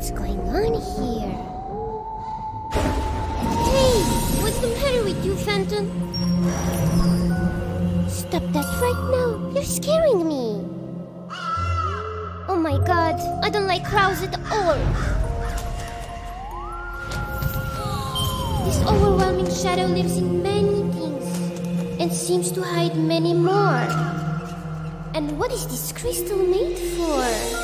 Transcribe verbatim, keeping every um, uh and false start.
What's going on here? Hey! What's the matter with you, Phantom? Stop that right now! You're scaring me! Oh my god! I don't like crowds at all! This overwhelming shadow lives in many things and seems to hide many more. And what is this crystal made for?